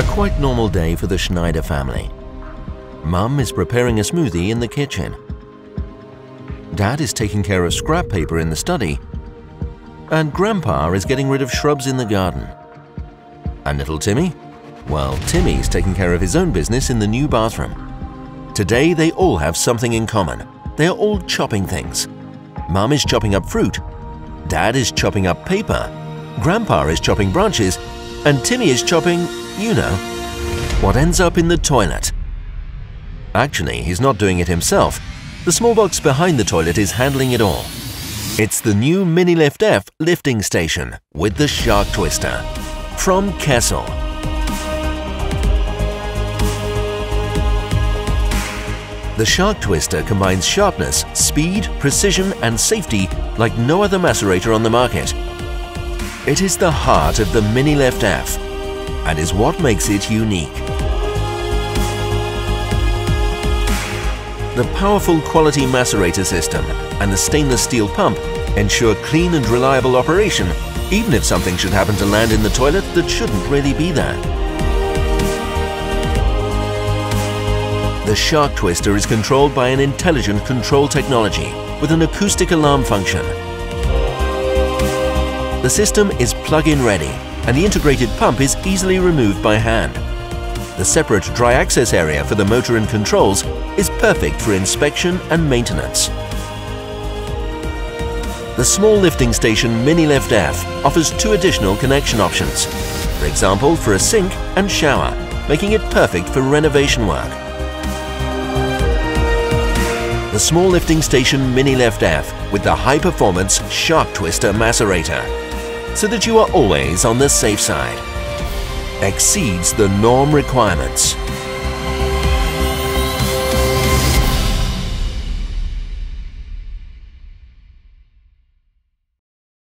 A quite normal day for the Schneider family. Mum is preparing a smoothie in the kitchen. Dad is taking care of scrap paper in the study. And Grandpa is getting rid of shrubs in the garden. And little Timmy? Well, Timmy's taking care of his own business in the new bathroom. Today they all have something in common. They're all chopping things. Mum is chopping up fruit. Dad is chopping up paper. Grandpa is chopping branches. And Timmy is chopping, you know, what ends up in the toilet. Actually, he's not doing it himself. The small box behind the toilet is handling it all. It's the new Minilift F lifting station with the Shark Twister from Kessel. The Shark Twister combines sharpness, speed, precision and safety like no other macerator on the market. It is the heart of the Minilift F and is what makes it unique. The powerful quality macerator system and the stainless steel pump ensure clean and reliable operation, even if something should happen to land in the toilet that shouldn't really be there. The Shark Twister is controlled by an intelligent control technology with an acoustic alarm function. The system is plug-in ready and the integrated pump is easily removed by hand. The separate dry access area for the motor and controls is perfect for inspection and maintenance. The small lifting station Minilift F offers two additional connection options, for example for a sink and shower, making it perfect for renovation work. The small lifting station Minilift F with the high-performance Shark Twister macerator, so that you are always on the safe side. Exceeds the norm requirements.